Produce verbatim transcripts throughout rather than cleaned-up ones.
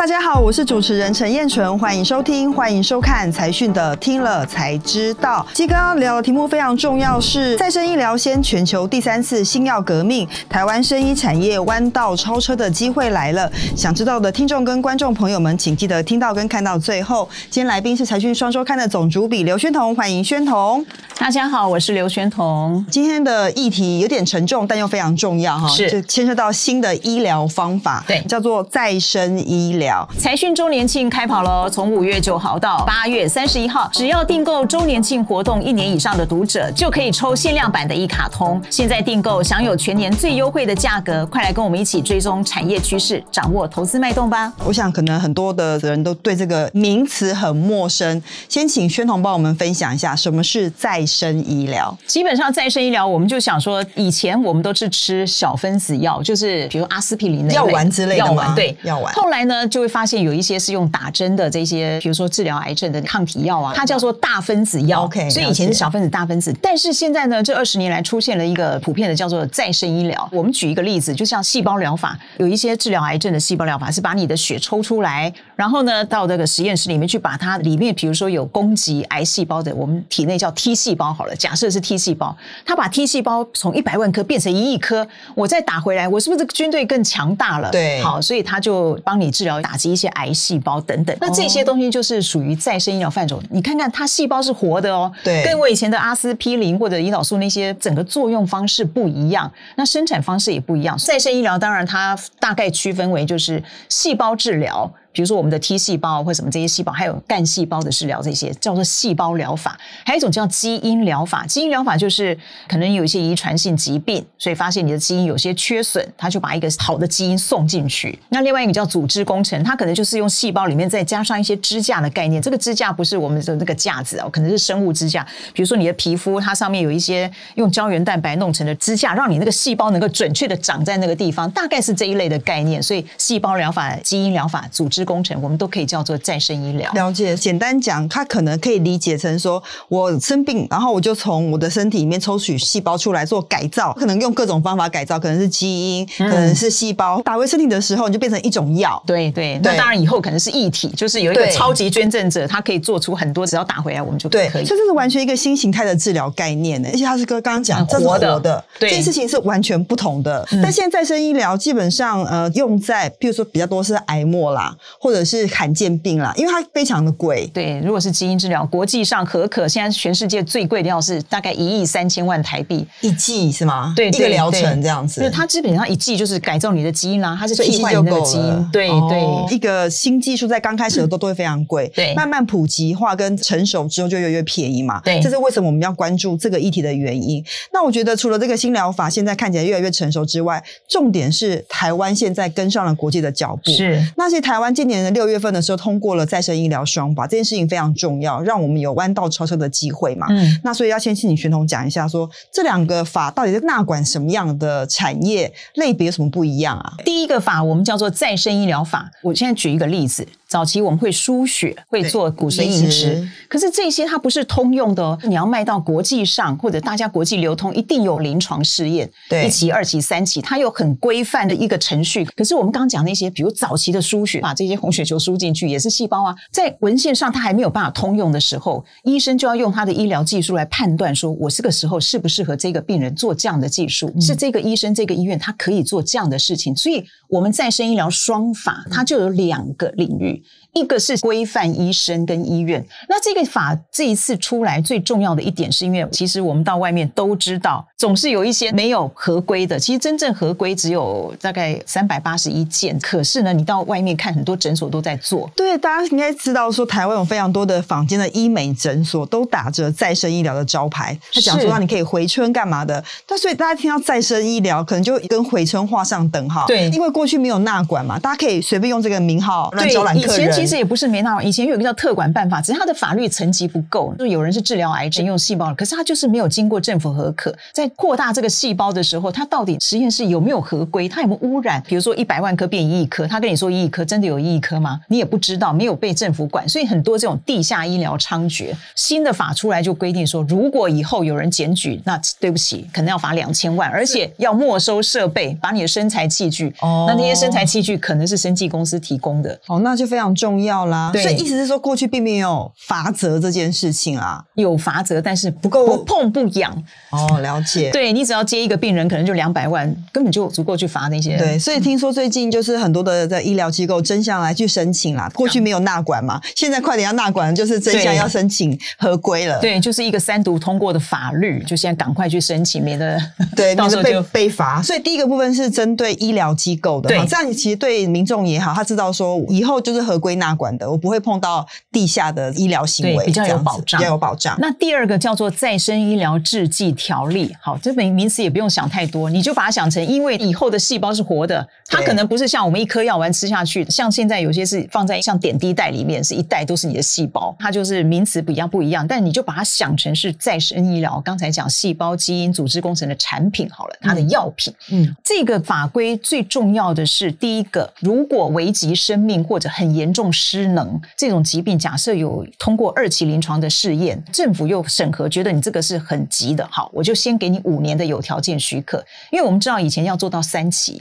大家好，我是主持人陈燕纯，欢迎收听，欢迎收看财讯的《听了才知道》。其实刚刚聊的题目非常重要，是再生医疗先全球第三次新药革命，台湾生医产业弯道超车的机会来了。想知道的听众跟观众朋友们，请记得听到跟看到最后。今天来宾是财讯双周刊的总主笔刘宣彤，欢迎宣彤。大家好，我是刘宣彤。今天的议题有点沉重，但又非常重要哈，是就牵涉到新的医疗方法，对，叫做再生医疗。财讯周年庆开跑喽！从五月九号到八月三十一号，只要订购周年庆活动一年以上的读者，就可以抽限量版的一卡通。现在订购享有全年最优惠的价格，快来跟我们一起追踪产业趋势，掌握投资脉动吧！我想可能很多的人都对这个名词很陌生，先请宣彤帮我们分享一下什么是再生医疗。基本上再生医疗，我们就想说，以前我们都是吃小分子药，就是比如阿司匹林那药丸之类的吗？对，药丸。后来呢，就就会发现有一些是用打针的这些，比如说治疗癌症的抗体药啊，它叫做大分子药。OK， 所以以前是小分子、大分子，但是现在呢，这二十年来出现了一个普遍的叫做再生医疗。我们举一个例子，就像细胞疗法，有一些治疗癌症的细胞疗法是把你的血抽出来，然后呢到这个实验室里面去，把它里面比如说有攻击癌细胞的，我们体内叫 T 细胞好了，假设是 T 细胞，它把 T 细胞从一百万颗变成一亿颗，我再打回来，我是不是这个军队更强大了？对，好，所以它就帮你治疗。打击一些癌细胞等等，那这些东西就是属于再生医疗范畴。你看看，它细胞是活的哦，对，跟我以前的阿司匹林或者胰岛素那些整个作用方式不一样，那生产方式也不一样。再生医疗当然它大概区分为就是细胞治疗。比如说我们的 T 细胞或什么这些细胞，还有干细胞的治疗，这些叫做细胞疗法。还有一种叫基因疗法，基因疗法就是可能有一些遗传性疾病，所以发现你的基因有些缺损，它就把一个好的基因送进去。那另外一个叫组织工程，它可能就是用细胞里面再加上一些支架的概念。这个支架不是我们的那个架子哦，可能是生物支架。比如说你的皮肤，它上面有一些用胶原蛋白弄成的支架，让你那个细胞能够准确的长在那个地方，大概是这一类的概念。所以细胞疗法、基因疗法、组织工程我们都可以叫做再生医疗。了解，简单讲，它可能可以理解成说，我生病，然后我就从我的身体里面抽取细胞出来做改造，可能用各种方法改造，可能是基因，嗯、可能是细胞。打回身体的时候，你就变成一种药。对 对, 对，那当然以后可能是异体，就是有一个超级捐赠者，他可以做出很多，只要打回来我们就可以。所以这是完全一个新形态的治疗概念，而且它是刚刚讲这是活的，活的对，这件事情是完全不同的。嗯、但现在再生医疗基本上呃用在，譬如说比较多是癌末啦。或者是罕见病啦，因为它非常的贵。对，如果是基因治疗，国际上可可现在全世界最贵的药是大概一亿三千万台币一剂是吗？对，一个疗程这样子。对，它基本上一剂就是改造你的基因啦，它是替换你那个基因。对对，一个新技术在刚开始的都都会非常贵，对，慢慢普及化跟成熟之后就越来越便宜嘛。对，这是为什么我们要关注这个议题的原因。那我觉得除了这个新疗法现在看起来越来越成熟之外，重点是台湾现在跟上了国际的脚步。是，那些台湾。今年的六月份的时候通过了再生医疗双法，这件事情非常重要，让我们有弯道超车的机会嘛。嗯，那所以要先请你宣彤讲一下说，说这两个法到底是纳管什么样的产业类别，有什么不一样啊？第一个法我们叫做再生医疗法，我现在举一个例子。早期我们会输血，会做骨髓移植，可是这些它不是通用的哦。你要卖到国际上，或者大家国际流通，一定有临床试验，对，一期、二期、三期，它有很规范的一个程序。可是我们刚刚讲那些，比如早期的输血，把这些红血球输进去，也是细胞啊，在文献上它还没有办法通用的时候，医生就要用他的医疗技术来判断，说我这个时候适不适合这个病人做这样的技术，嗯、是这个医生、这个医院他可以做这样的事情。所以我们再生医疗双法，它就有两个领域。一个是规范医生跟医院，那这个法这一次出来最重要的一点是因为其实我们到外面都知道总是有一些没有合规的，其实真正合规只有大概三百八十一件，可是呢你到外面看很多诊所都在做。对，大家应该知道说台湾有非常多的坊间的医美诊所都打着再生医疗的招牌，他讲说让你可以回春干嘛的，但所以大家听到再生医疗可能就跟回春画上等号。对，因为过去没有纳管嘛，大家可以随便用这个名号乱招揽客人。以前其实也不是没纳管，以前有一个叫特管办法，只是它的法律层级不够，就有人是治疗癌症用细胞，可是它就是没有经过政府核可，在扩大这个细胞的时候，它到底实验室有没有合规，它有没有污染，比如说一百万颗变一亿颗，他跟你说一亿颗，真的有一亿颗吗？你也不知道，没有被政府管，所以很多这种地下医疗猖獗。新的法出来就规定说，如果以后有人检举，那对不起，可能要罚两千万，而且要没收设备，把你的生材器具，哦、那那些生材器具可能是生技公司提供的，哦，那就非常重要啦。所以意思是说，过去并没有罚则这件事情啊，有罚则，但是不够不碰不痒。哦，了解。对，你只要接一个病人，可能就两百万，根本就足够去罚那些人。对，所以听说最近就是很多的在医疗机构争相来去申请啦，过去没有纳管嘛，现在快点要纳管，就是争相要申请合规了。对，就是一个三读通过的法律，就现在赶快去申请，免得对到时候就被罚。所以第一个部分是针对医疗机构的，对，这样你其实对民众也好，他知道说以后就是合规纳管的，我不会碰到地下的医疗行为，比较有保障，比较有保障。那第二个叫做再生医疗制剂条例，好，这本名词也不用想太多，你就把它想成，因为以后的细胞是活的，它可能不是像我们一颗药丸吃下去，像现在有些是放在像点滴袋里面，是一袋都是你的细胞，它就是名词比较不一样，但你就把它想成是再生医疗，刚才讲细胞基因组织工程的产品好了，它的药品。嗯，这个法规最重要的是第一个，如果危及生命或者很严重失能这种疾病，假设有通过二期临床的试验，政府又审核觉得你这个是很急的，好，我就先给你五年的有条件许可，因为我们知道以前要做到三期，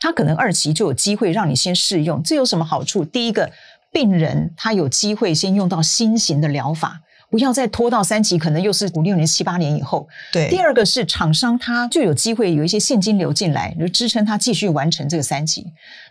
它可能二期就有机会让你先试用。这有什么好处？第一个，病人他有机会先用到新型的疗法，不要再拖到三期，可能又是五六年、七八年以后。对。第二个是厂商他就有机会有一些现金流进来，就支撑他继续完成这个三期。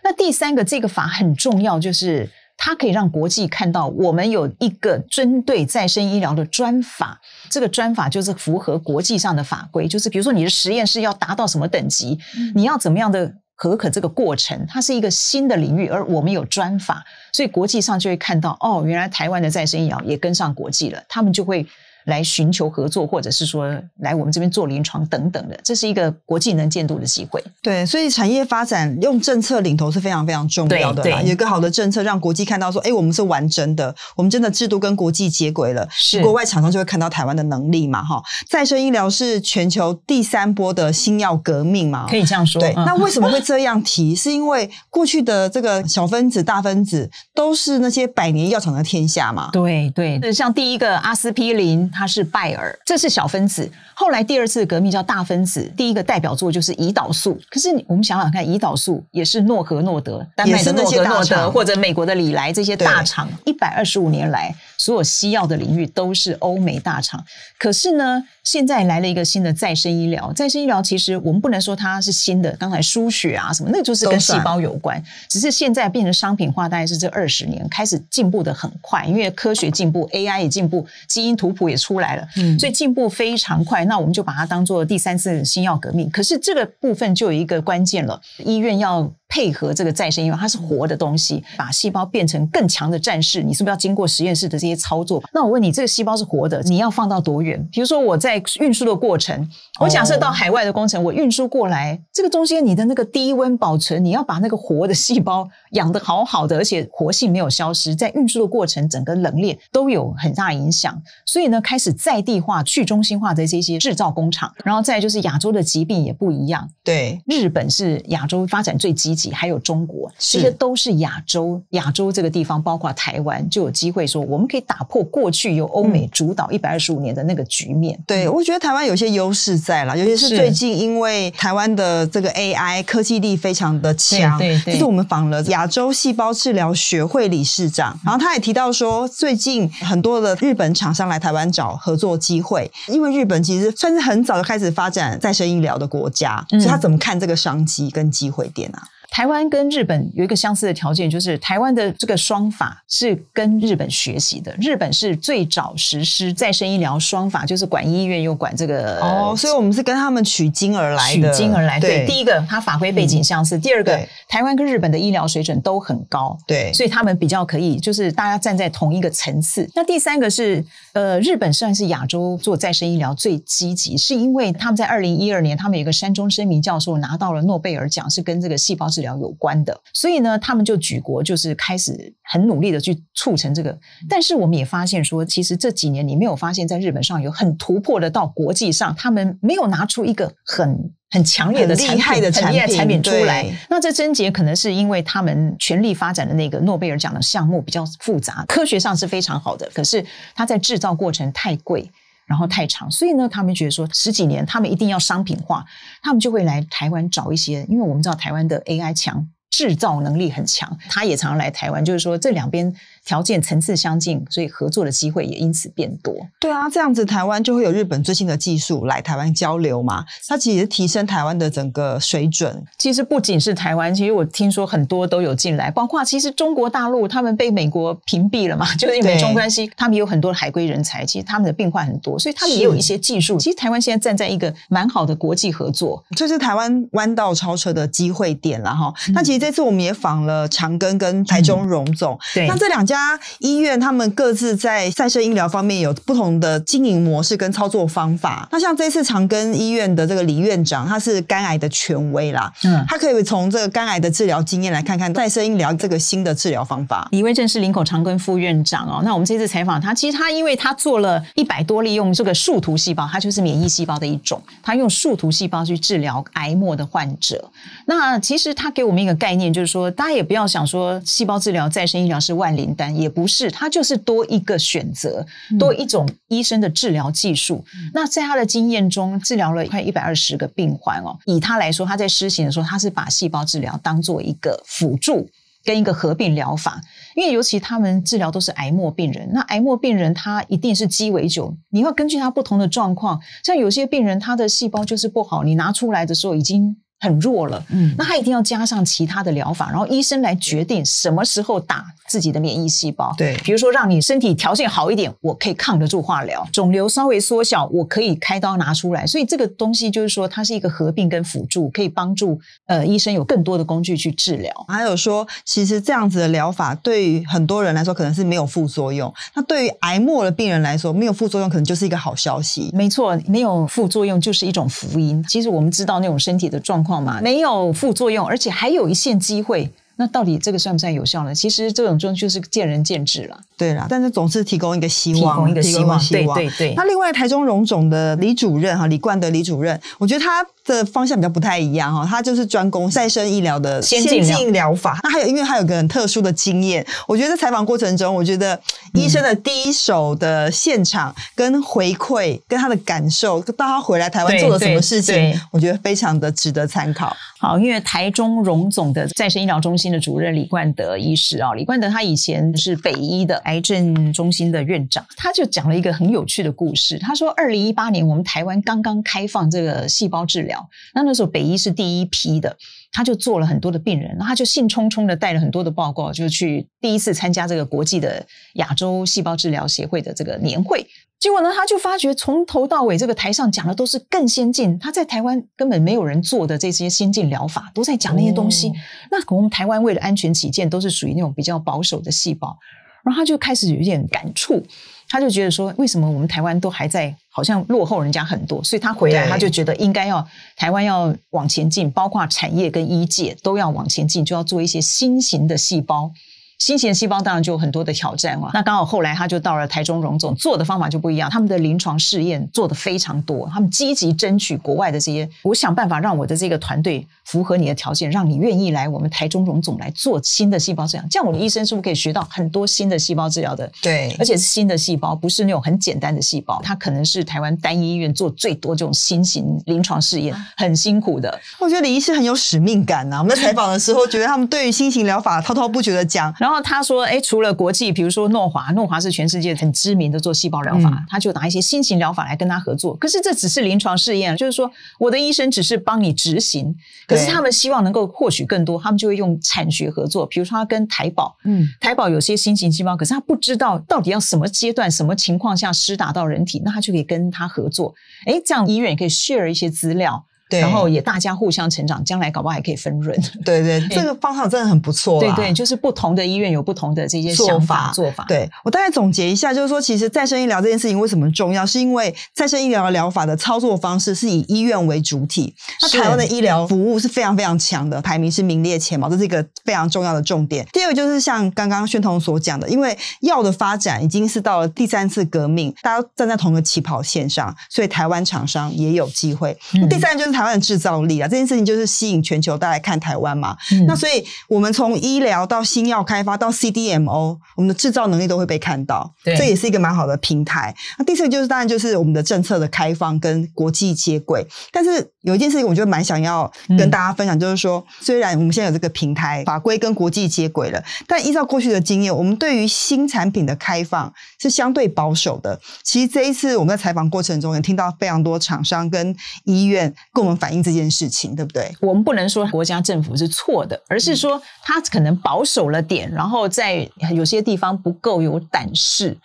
那第三个，这个法很重要，就是它可以让国际看到我们有一个针对再生医疗的专法，这个专法就是符合国际上的法规，就是比如说你的实验室要达到什么等级，嗯、你要怎么样的合可，这个过程它是一个新的领域，而我们有专法，所以国际上就会看到，哦，原来台湾的再生医疗也跟上国际了，他们就会来寻求合作，或者是说来我们这边做临床等等的，这是一个国际能见度的机会。对，所以产业发展用政策领头是非常非常重要的啦，有一个好的政策让国际看到说，哎，我们是完整的，我们真的制度跟国际接轨了，是国外厂商就会看到台湾的能力嘛。哈，再生医疗是全球第三波的新药革命嘛，可以这样说。对，嗯、那为什么会这样提？是因为过去的这个小分子、大分子都是那些百年药厂的天下嘛。对对，像第一个阿司匹林。它是拜耳，这是小分子。后来第二次革命叫大分子，第一个代表作就是胰岛素。可是我们想想看，胰岛素也是诺和诺德、丹麦的诺和诺德或者美国的礼来这些大厂，一百二十五年来所有西药的领域都是欧美大厂。可是呢，现在来了一个新的再生医疗。再生医疗其实我们不能说它是新的，刚才输血啊什么，那就是跟细胞有关。只是现在变成商品化，大概是这二十年开始进步的很快，因为科学进步 ，A I 也进步，基因图谱也出来了，所以进步非常快。那我们就把它当做第三次新药革命。可是这个部分就有一个关键了，医院要配合这个再生医疗，它是活的东西，把细胞变成更强的战士，你是不是要经过实验室的这些操作？那我问你，这个细胞是活的，你要放到多远？比如说我在运输的过程，我假设到海外的工程，我运输过来，这个中间你的那个低温保存，你要把那个活的细胞养得好好的，而且活性没有消失，在运输的过程整个冷链都有很大影响。所以呢，开始在地化、去中心化的这些制造工厂，然后再来就是亚洲的疾病也不一样。对，日本是亚洲发展最积极，还有中国，这些都是亚洲，亚洲这个地方包括台湾就有机会说，我们可以打破过去由欧美主导一百二十五年的那个局面。对，我觉得台湾有些优势在啦，尤其是最近因为台湾的这个 A I 科技力非常的强。对对对，就是我们访了亚洲细胞治疗学会理事长，然后他也提到说，最近很多的日本厂商来台湾找合作机会，因为日本其实算是很早就开始发展再生医疗的国家，所以他怎么看这个商机跟机会点啊？台湾跟日本有一个相似的条件，就是台湾的这个双法是跟日本学习的，日本是最早实施再生医疗双法，就是管医院又管这个，哦，所以我们是跟他们取经而来的，取经而来。 对， 对，第一个它法规背景相似，嗯、第二个台湾跟日本的医疗水准都很高，对，所以他们比较可以就是大家站在同一个层次。那第三个是呃，日本虽然是亚洲做再生医疗最积极，是因为他们在二零一二年他们有一个山中伸弥教授拿到了诺贝尔奖，是跟这个细胞治治疗有关的。所以呢，他们就举国就是开始很努力的去促成这个。但是我们也发现说，其实这几年你没有发现在日本上有很突破的到国际上，他们没有拿出一个很很强烈的产品、很厉害的产品, 产品出来。那这症结可能是因为他们全力发展的那个诺贝尔奖的项目比较复杂，科学上是非常好的，可是它在制造过程太贵，然后太长，所以呢，他们觉得说十几年他们一定要商品化，他们就会来台湾找一些，因为我们知道台湾的 A I 强，制造能力很强，他也常来台湾，就是说这两边条件层次相近，所以合作的机会也因此变多。对啊，这样子台湾就会有日本最新的技术来台湾交流嘛，它其实提升台湾的整个水准。其实不仅是台湾，其实我听说很多都有进来，包括其实中国大陆他们被美国屏蔽了嘛，就是因为美中关系，他们有很多海归人才，其实他们的病患很多，所以他们也有一些技术。其实台湾现在站在一个蛮好的国际合作，这是台湾弯道超车的机会点啦哈。那、嗯、其实这这次我们也访了长庚跟台中荣总、嗯、对，那这两家医院他们各自在再生医疗方面有不同的经营模式跟操作方法。那像这次长庚医院的这个李院长，他是肝癌的权威啦、嗯、他可以从这个肝癌的治疗经验来看看再生医疗这个新的治疗方法。李威正是林口长庚副院长哦。那我们这次采访他，其实他因为他做了一百多例用这个树突细胞，他就是免疫细胞的一种，他用树突细胞去治疗癌末的患者。那其实他给我们一个概念，就是说大家也不要想说细胞治疗再生医疗是万灵丹，也不是，它就是多一个选择，多一种医生的治疗技术、嗯、那在他的经验中治疗了快一百二十个病患哦。以他来说，他在施行的时候，他是把细胞治疗当做一个辅助跟一个合并疗法，因为尤其他们治疗都是癌末病人，那癌末病人他一定是鸡尾酒，你要根据他不同的状况，像有些病人他的细胞就是不好，你拿出来的时候已经很弱了，嗯，那他一定要加上其他的疗法，然后医生来决定什么时候打自己的免疫细胞。对，比如说让你身体条件好一点，我可以抗得住化疗，肿瘤稍微缩小，我可以开刀拿出来。所以这个东西就是说，它是一个合并跟辅助，可以帮助呃医生有更多的工具去治疗。还有说，其实这样子的疗法对于很多人来说可能是没有副作用，那对于癌末的病人来说，没有副作用可能就是一个好消息。没错，没有副作用就是一种福音。其实我们知道那种身体的状况没有副作用，而且还有一线机会，那到底这个算不算有效呢？其实这种东西就是见仁见智了。对啦，但是总是提供一个希望，提供一个希望，对对对。那另外台中荣总的李主任哈，李冠德李主任，我觉得他的方向比较不太一样哈，他就是专攻再生医疗的先进疗法。那还有，因为他有个很特殊的经验，我觉得在采访过程中，我觉得医生的第一手的现场跟回馈、嗯、跟他的感受，到他回来台湾做了什么事情，我觉得非常的值得参考。好，因为台中荣总的再生医疗中心的主任李冠德医师啊，李冠德他以前是北医的癌症中心的院长，他就讲了一个很有趣的故事。他说二零一八年我们台湾刚刚开放这个细胞治疗，那那时候北医是第一批的，他就做了很多的病人，然后他就兴冲冲的带了很多的报告，就去第一次参加这个国际的亚洲细胞治疗协会的这个年会。结果呢，他就发觉从头到尾这个台上讲的都是更先进，他在台湾根本没有人做的这些先进疗法，都在讲那些东西、哦、那我们台湾为了安全起见都是属于那种比较保守的细胞。然后他就开始有点感触，他就觉得说为什么我们台湾都还在好像落后人家很多，所以他回来他就觉得应该要台湾要往前进，包括产业跟医界都要往前进，就要做一些新型的细胞。新型的细胞当然就有很多的挑战啊。那刚好后来他就到了台中荣总，做的方法就不一样，他们的临床试验做的非常多，他们积极争取国外的这些，我想办法让我的这个团队符合你的条件，让你愿意来我们台中荣总来做新的细胞治疗。这样我们医生是不是可以学到很多新的细胞治疗的？对，而且是新的细胞，不是那种很简单的细胞，它可能是台湾单一医院做最多这种新型临床试验，很辛苦的。我觉得李医师很有使命感啊，我们在采访的时候觉得他们对于新型疗法滔滔不绝的讲。然后他说诶，除了国际比如说诺华诺华是全世界很知名的做细胞疗法、嗯、他就拿一些新型疗法来跟他合作。可是这只是临床试验，就是说我的医生只是帮你执行，可是他们希望能够获取更多，他们就会用产学合作。比如说他跟台保、嗯、台保有些新型细胞，可是他不知道到底要什么阶段什么情况下施打到人体，那他就可以跟他合作。诶，这样医院也可以 share 一些资料，然后也大家互相成长，将来搞不好还可以分润。对对，这个方法真的很不错、啊。对对，就是不同的医院有不同的这些想法做法。对，我大概总结一下，就是说，其实再生医疗这件事情为什么重要，是因为再生医疗疗法的操作方式是以医院为主体。那台湾的医疗服务是非常非常强的，排名是名列前茅，这是一个非常重要的重点。第二个就是像刚刚宣彤所讲的，因为药的发展已经是到了第三次革命，大家站在同一个起跑线上，所以台湾厂商也有机会。嗯、第三就是台湾的制造力啊，这件事情就是吸引全球大家来看台湾嘛。嗯、那所以我们从医疗到新药开发到 C D M O， 我们的制造能力都会被看到，这也是一个蛮好的平台。那第四个就是当然就是我们的政策的开放跟国际接轨，但是有一件事情我觉得蛮想要跟大家分享，就是说、嗯、虽然我们现在有这个平台法规跟国际接轨了，但依照过去的经验，我们对于新产品的开放是相对保守的。其实这一次我们在采访过程中也听到非常多厂商跟医院跟我们反映这件事情，对不对？我们不能说国家政府是错的，而是说他可能保守了点，然后在有些地方不够有胆识。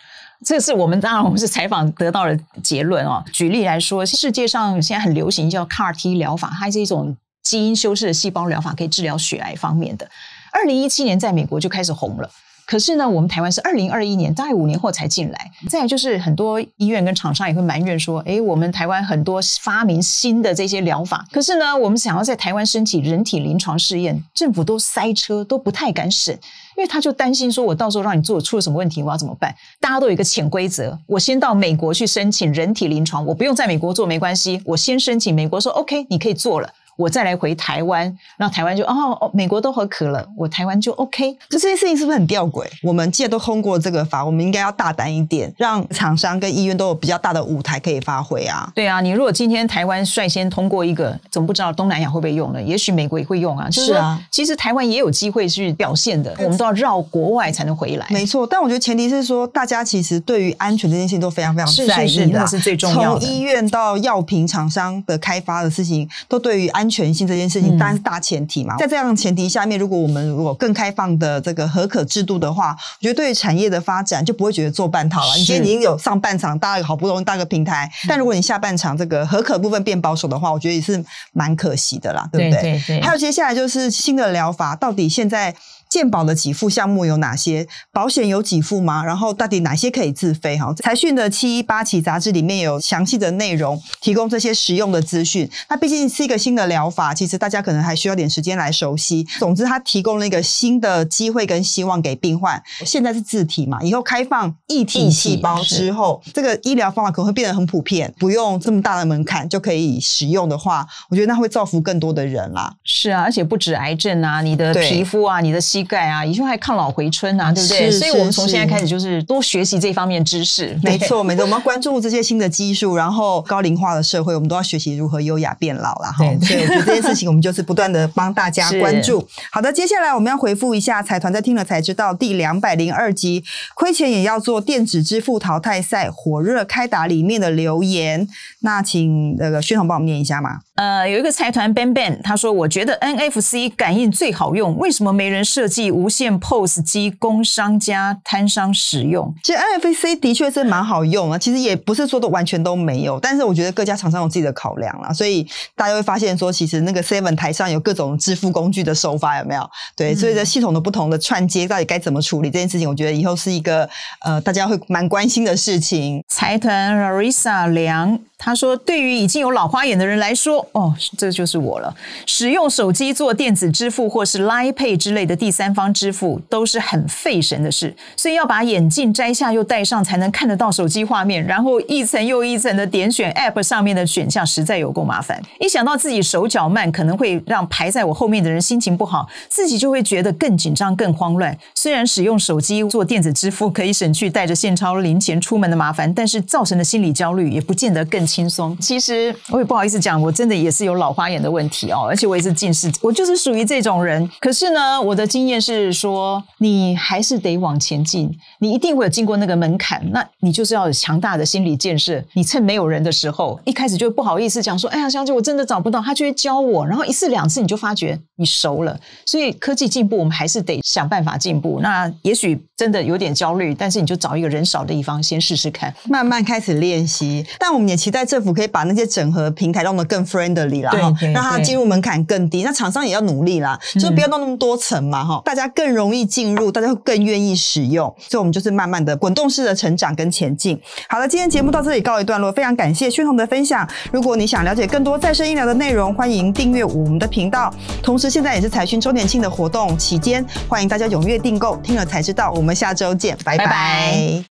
这是我们当然我们是采访得到的结论哦。举例来说，世界上现在很流行叫 C A R T 疗法，它是一种基因修饰的细胞疗法，可以治疗血癌方面的。二零一七年在美国就开始红了。可是呢，我们台湾是二零二一年，大概五年后才进来。再来就是很多医院跟厂商也会埋怨说，诶，我们台湾很多发明新的这些疗法，可是呢，我们想要在台湾申请人体临床试验，政府都塞车，都不太敢审，因为他就担心说，我到时候让你做出了什么问题，我要怎么办？大家都有一个潜规则，我先到美国去申请人体临床，我不用在美国做没关系，我先申请美国说 OK， 你可以做了。我再来回台湾，然后台湾就 哦, 哦，美国都合可了，我台湾就 OK。这件事情是不是很吊诡？我们既然都通过这个法，我们应该要大胆一点，让厂商跟医院都有比较大的舞台可以发挥啊。对啊，你如果今天台湾率先通过一个，怎么不知道东南亚会不会用呢？也许美国也会用啊。就是啊，其实台湾也有机会去表现的，我们都要绕国外才能回来。没错，但我觉得前提是说，大家其实对于安全这件事情都非常非常在意的，是最重要的。从医院到药品厂商的开发的事情，都对于安全安全性这件事情当然是大前提嘛。在这样的前提下面，如果我们如果更开放的这个合可制度的话，我觉得对于产业的发展就不会觉得做半套了。你今天已经有上半场，大家好不容易搭个平台，但如果你下半场这个合可部分变保守的话，我觉得也是蛮可惜的啦，对不对？对对对。还有接下来就是新的疗法，到底现在健保的给付项目有哪些？保险有给付吗？然后到底哪些可以自费？财讯的七一八期杂志里面有详细的内容，提供这些实用的资讯。那毕竟是一个新的疗法，其实大家可能还需要点时间来熟悉。总之它提供了一个新的机会跟希望给病患。现在是自体嘛，以后开放异体细胞之后，这个医疗方法可能会变得很普遍，不用这么大的门槛就可以使用的话，我觉得那会造福更多的人啦。是啊，而且不止癌症啊，你的皮肤啊，你的膝盖啊，以后还抗老回春啊，对不对？所以我们从现在开始就是多学习这方面知识。没错没错，我们要关注这些新的技术，然后高龄化的社会我们都要学习如何优雅变老啦。对对，所以我觉得这件事情我们就是不断的帮大家关注。好的，接下来我们要回复一下财团在听了才知道第两百零二集亏钱也要做电子支付淘汰赛火热开打里面的留言。那请那个宣彤帮我们念一下嘛。呃，有一个财团 Ben Ben 他说，我觉得 N F C 感应最好用，为什么没人设设计无线 P O S 机供商家摊商使用？其实 N F C 的确是蛮好用啊，其实也不是说都完全都没有，但是我觉得各家厂商有自己的考量啦，所以大家会发现说，其实那个 Seven 台上有各种支付工具的手法，有没有？对，所以这系统的不同的串接到底该怎么处理这件事情，我觉得以后是一个呃大家会蛮关心的事情。财团 Larissa 梁他说，对于已经有老花眼的人来说，哦，这就是我了，使用手机做电子支付或是 Line Pay 之类的第三方支付都是很费神的事，所以要把眼镜摘下又戴上才能看得到手机画面，然后一层又一层的点选 App 上面的选项，实在有够麻烦。一想到自己手脚慢可能会让排在我后面的人心情不好，自己就会觉得更紧张更慌乱。虽然使用手机做电子支付可以省去带着现钞零钱出门的麻烦，但是造成的心理焦虑也不见得更轻松。其实我也不好意思讲，我真的也是有老花眼的问题哦，而且我也是近视，我就是属于这种人。可是呢，我的经验是说，你还是得往前进，你一定会有经过那个门槛，那你就是要有强大的心理建设。你趁没有人的时候，一开始就不好意思讲说，哎呀，小姐，我真的找不到，他就会教我，然后一次两次你就发觉你熟了。所以科技进步，我们还是得想办法进步。那也许真的有点焦虑，但是你就找一个人少的地方先试试看。慢慢开始练习。但我们也期待政府可以把那些整合平台弄得更 friendly 啦，对对对，让它进入门槛更低。那厂商也要努力啦，嗯、就不要弄那么多层嘛，哈，大家更容易进入，大家会更愿意使用。所以我们就是慢慢的滚动式的成长跟前进。好了，今天节目到这里告一段落，非常感谢宣彤的分享。如果你想了解更多再生医疗的内容，欢迎订阅我们的频道。同时，现在也是财讯周年庆的活动期间，欢迎大家踊跃订购。听了才知道，我们下周见，拜拜。拜拜。